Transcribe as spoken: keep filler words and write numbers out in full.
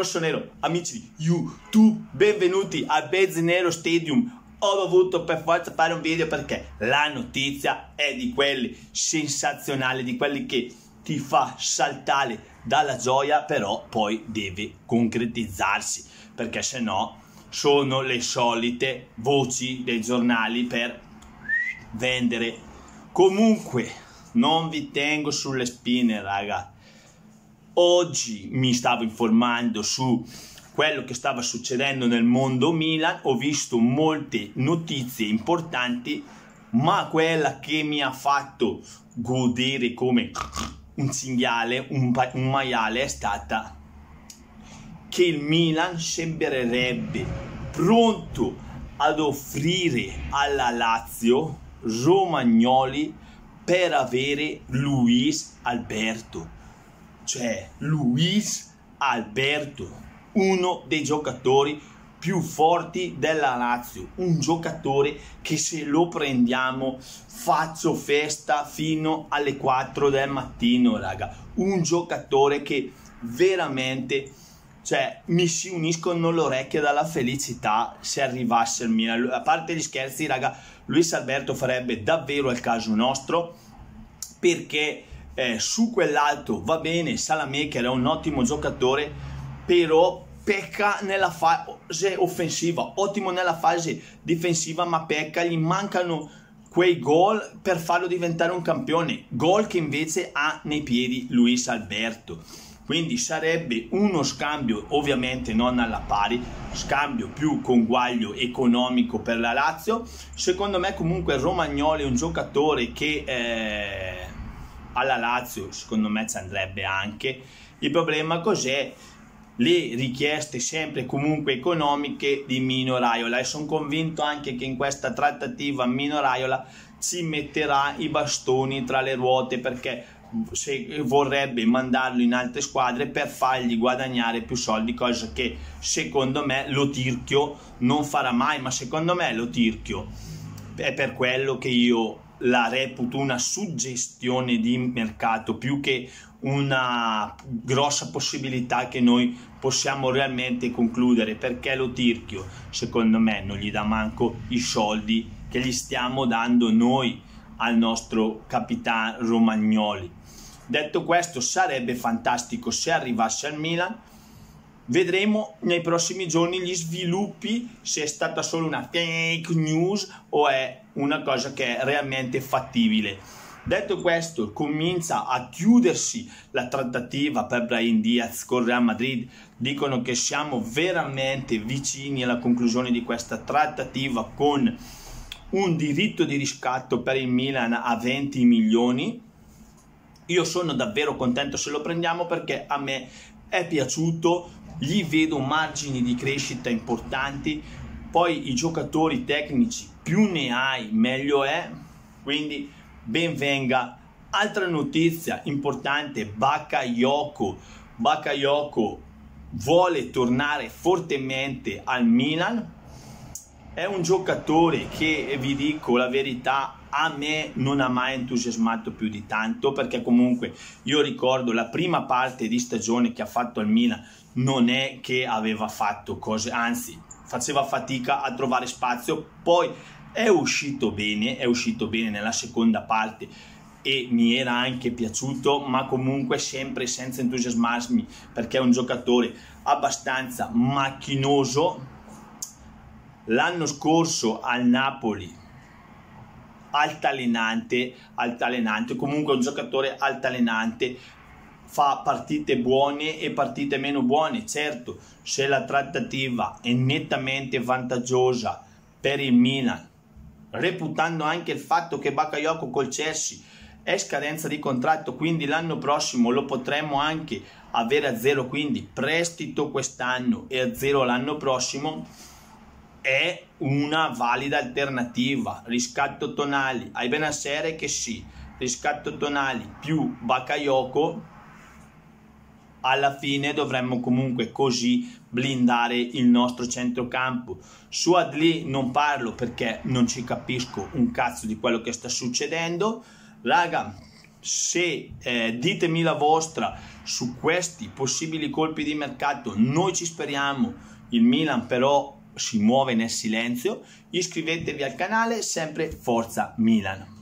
Rosso Nero, amici di YouTube, benvenuti a Benzinero Stadium. Ho dovuto per forza fare un video perché la notizia è di quelli sensazionali, di quelli che ti fa saltare dalla gioia, però poi deve concretizzarsi, perché se no sono le solite voci dei giornali per vendere. Comunque non vi tengo sulle spine, raga. Oggi mi stavo informando su quello che stava succedendo nel mondo Milan, ho visto molte notizie importanti, ma quella che mi ha fatto godere come un cinghiale, un, un maiale, è stata che il Milan sembrerebbe pronto ad offrire alla Lazio Romagnoli per avere Luis Alberto, cioè Luis Alberto, uno dei giocatori più forti della Lazio, un giocatore che se lo prendiamo faccio festa fino alle quattro del mattino, raga, un giocatore che veramente, cioè, mi si uniscono le orecchie dalla felicità se arrivasse il Milan. A parte gli scherzi, raga, Luis Alberto farebbe davvero il caso nostro, perché eh, su quell'alto va bene, Salamaker è un ottimo giocatore, però pecca nella fase offensiva, ottimo nella fase difensiva, ma pecca, gli mancano quei gol per farlo diventare un campione, gol che invece ha nei piedi Luis Alberto. Quindi sarebbe uno scambio, ovviamente non alla pari, scambio più conguaglio economico per la Lazio. Secondo me comunque Romagnoli è un giocatore che eh, alla Lazio secondo me ci andrebbe anche. Il problema cos'è? Le richieste sempre comunque economiche di Mino Raiola, e sono convinto anche che in questa trattativa Mino Raiola ci metterà i bastoni tra le ruote, perché se vorrebbe mandarlo in altre squadre per fargli guadagnare più soldi, cosa che secondo me lo Tirchio non farà mai. Ma secondo me lo Tirchio è per quello che io la reputo una suggestione di mercato più che una grossa possibilità che noi possiamo realmente concludere, perché lo Tirchio secondo me non gli dà manco i soldi che gli stiamo dando noi al nostro capitano Romagnoli. Detto questo, sarebbe fantastico se arrivasse al Milan. Vedremo nei prossimi giorni gli sviluppi, se è stata solo una fake news o è una cosa che è realmente fattibile. Detto questo, comincia a chiudersi la trattativa per Brian Diaz con Real Madrid. Dicono che siamo veramente vicini alla conclusione di questa trattativa, con un diritto di riscatto per il Milan a venti milioni. Io sono davvero contento se lo prendiamo, perché a me è piaciuto, gli vedo margini di crescita importanti, poi i giocatori tecnici più ne hai meglio è, quindi ben venga. Altra notizia importante, Bakayoko Bakayoko vuole tornare fortemente al Milan. È un giocatore che, vi dico la verità, a me non ha mai entusiasmato più di tanto, perché comunque io ricordo la prima parte di stagione che ha fatto al Milan, non è che aveva fatto cose, anzi faceva fatica a trovare spazio, poi è uscito bene, è uscito bene nella seconda parte e mi era anche piaciuto, ma comunque sempre senza entusiasmarmi, perché è un giocatore abbastanza macchinoso. L'anno scorso al Napoli, altalenante, altalenante, comunque un giocatore altalenante, fa partite buone e partite meno buone. Certo, se la trattativa è nettamente vantaggiosa per il Milan, reputando anche il fatto che Bakayoko col Chelsea è scadenza di contratto, quindi l'anno prossimo lo potremmo anche avere a zero, quindi prestito quest'anno e a zero l'anno prossimo, è una valida alternativa. Riscatto Tonali ai Benzinero, che sì, riscatto Tonali più Bakayoko, alla fine dovremmo comunque così blindare il nostro centrocampo. Su Adli non parlo perché non ci capisco un cazzo di quello che sta succedendo, raga. Se eh, ditemi la vostra su questi possibili colpi di mercato. Noi ci speriamo, il Milan però si muove nel silenzio. Iscrivetevi al canale, sempre Forza Milan.